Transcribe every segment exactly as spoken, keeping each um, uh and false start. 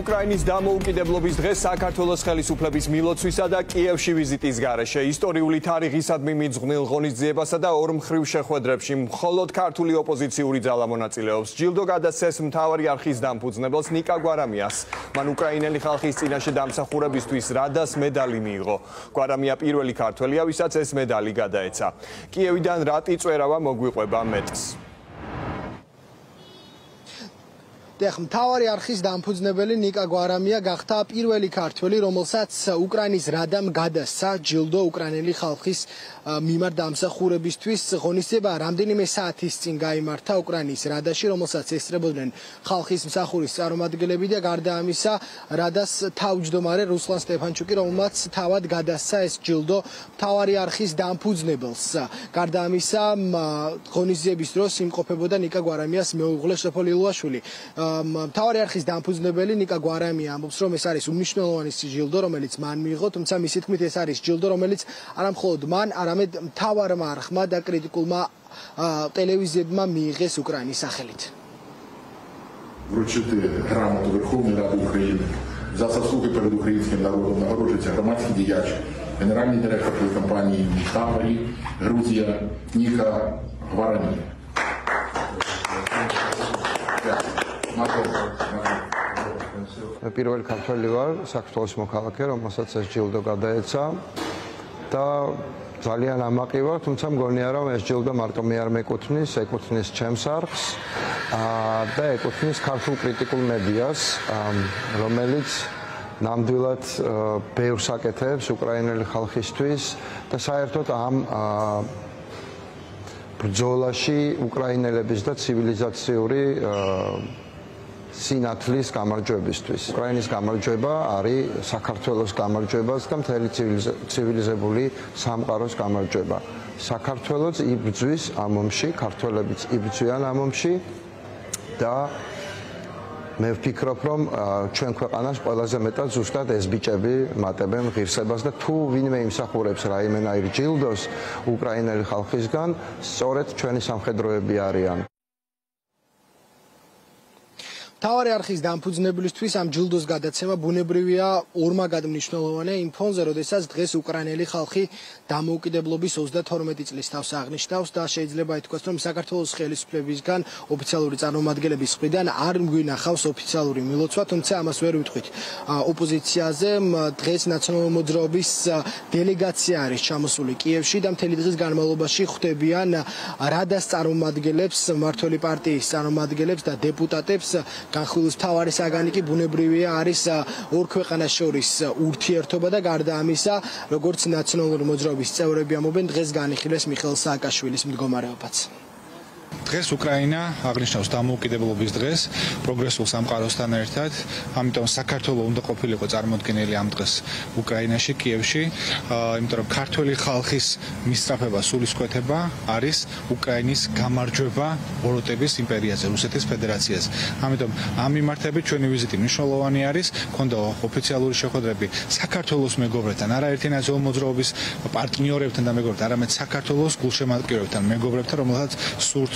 უკრაინის დამოუკიდებლობის დღეს საქართველოს ხელისუფლების მილოცვისა და კიევში ვიზიტის გარეშე ისტორიული თარიღისადმი მიძღვნილ ღონისძიებასა და ორ მხრივ შეხვედრებში მხოლოდ ქართული ოპოზიციური ძალა მონაწილეობს. ჯილდო გადასცეს მთავარი არხის დამფუძნებელს ნიკა გვარამიას. მან უკრაინელი ხალხის წინაშე დამსახურებისთვის რადას მედალი მიიღო. გვარამია პირველი ქართველია, ვისაც ეს მედალი გადაეცა. კიევიდან რატი წვერავა მოგვიყვება მეტს. მთავარი არხის დამფუძნებელი ნიკა გვარამია გახდა პირველი ქართველი, რომელსაც უკრაინის რადამ გადასცა ჯილდო უკრაინელი ხალხის მიმართ დამსახურებისთვის. ღონისძიება რამდენიმე საათის წინ გაიმართა უკრაინის რადაში, რომელსაც ესწრებოდნენ ხალხის მსახურის წარმომადგენლები და გარდა ამისა რადას თავმჯდომარე რუსლან სტეფანჩუკი, რომელმაც თავად გადასცა ეს ჯილდო მთავარი არხის დამფუძნებელს. გარდა ამისა ღონისძიების დროს იმყოფებოდა ნიკა გვარამიას მეუღლე შეფოლ ილუაშვილი. მთავარი არხის დამფუძნებელი ნიკა გვარამია ამბობს, რომ ეს არის უმნიშვნელოვანი ჯილდო, რომელიც მან მიიღო, თუმცა მისი თქმით ეს არის ჯილდო, რომელიც არა მხოლოდ მან, არამედ მთავარმა არხმა და კრიტიკულმა ტელევიზიებმა მიიღეს უკრაინის სახელით. Вручити грамоту Верховної Ради України за заслуги перед українським народом нагороджується громадський діяч, генеральний директор компанії «Таборі», Грузія, Ніка Гварамія. პირველი ქართველი ვარ საქართველოს მოქალაქე, რომელსაც ეს ჯილდო გადაეცა და ძალიან ამაყი ვარ, თუმცა მგონია რომ ეს ჯილდო მარტო მე არ მეკუთვნის, ეკუთვნის ჩემს არხს და ეკუთვნის ქართულ კრიტიკულ მედიას, რომელიც ნამდვილად ბევრს აკეთებს უკრაინელი ხალხისთვის და საერთოდ ამ ბრძოლაში უკრაინელების და ცივილიზაციური სინათლის გამარჯვებისთვის. უკრაინის გამარჯვება არის საქართველოს გამარჯვებას და მთელი ცივილიზებული სამყაროს გამარჯვება. საქართველოც იბრძვის ამ ომში, ქართველებიც იბრძვიან ამ ომში და მე ვფიქრობ, რომ ჩვენ ქვეყანას ყველაზე მეტად ზუსტად ეს ბიჭები მატებენ ღირსებას და თუ ვინმე იმსახურებს რაიმენაირ ჯილდოს უკრაინელი ხალხისგან, სწორედ ჩვენი სამხედროები არიან. მთავარი არხის დამფუძნებლისთვის ამ ჯილდოს გადაცემა ბუნებრივია ორმაგად მნიშვნელოვანია იმ ფონზე, როდესაც დღეს უკრაინელი ხალხი დამოუკიდებლობის ოცდათორმეტი წლის თავს აღნიშნავს და შეიძლება ითქვას, რომ საქართველოს ხელისუფლებისგან ოფიციალური წარმომადგენლების მხრიდან არ გვინახავს ოფიციალური მილოცვა, თუმცა ამას ვერ ვიტყვით. ოპოზიციაზე დღეს ნაციონალური მოძრაობის დელეგაცია არის ჩამოსული კიევში და მთელი დღის განმავლობაში ხვდებიან რადას წარმომადგენლებს, მმართველი პარტიის წარმომადგენლებს და დეპუტატებს. განხილვის მთავარი საგანი კი ბუნებრივია არის ორ ქვეყანას შორის ურთიერთობა და გარდა ამისა, როგორც ნაციონალური მოძრაობის წევრები ამობენ, დღეს განიხილეს მიხეილ სააკაშვილის მდგომარეობაც. დღეს უკრაინა აღნიშნავს დამოუკიდებლობის დღეს პროგრესულ სამყაროსთან ერთად, ამიტომ საქართველო უნდა ყოფილიყო წარმოდგენილი ამ დღეს უკრაინაში, კიევში, იმიტომ რომ ქართველი ხალხის მისწრაფება, სულისკვეთება არის უკრაინის გამარჯვება ბოროტების იმპერიაზე, რუსეთის ფედერაციაზე. ამიტომ ამ მიმართებით ჩვენი ვიზიტი მნიშვნელოვანი არის, ქონდა ოფიციალური შეხვედრები საქართველოს მეგობრებთან, არაერთი ნაციონალური მოძრაობის პარტნიორებთან და მეგობრებთან, არამედ საქართველოს გულშემატკივრებთან, მეგობრებთან, რომელთაც სურთ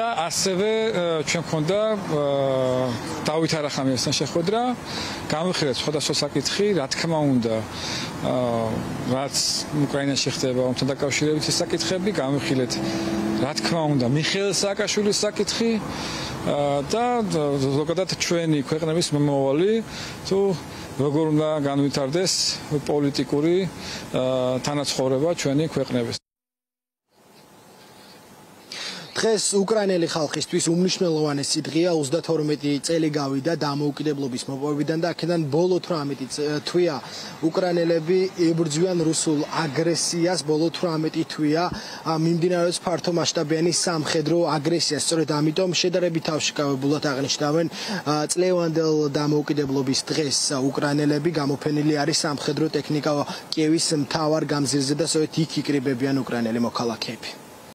და ასევე ჩვენ გქონდა დავით არახამიასთან შეხვედრა, გამოვიხილეთ სხვადასხვა საკითხი, რა თქმა უნდა, რაც უკრაინაში ხდება ომთან დაკავშირებით ეს საკითხები, გამოვიხილეთ რა თქმა უნდა მიხეილ სააკაშვილის საკითხი და ზოგადად ჩვენი ქვეყნების მომავალი თუ როგორ უნდა განვითარდეს პოლიტიკური თანაცხოვრება ჩვენი ქვეყნების. დღეს უკრაინელი ხალხისთვის უმნიშვნელოვანესი დღეა, ოცდათორმეტი წელი გავიდა დამოუკიდებლობის მოპოვებიდან და აქედან ბოლო თვრამეტი თვეა უკრაინელები ებრძვიან რუსულ აგრესიას, ბოლო თვრამეტი თვეა მიმდინარეობს ფართო მასშტაბიანი სამხედრო აგრესია. სწორედ ამიტომ შედარებით თავშეკავებულად აღნიშნავენ წლევანდელ დამოუკიდებლობის დღეს უკრაინელები, გამოფენილი არის სამხედრო ტექნიკა კიევის მთავარ გამზირზე და სწორედ იქ იკრიბებიან უკრაინელი მოქალაქეები.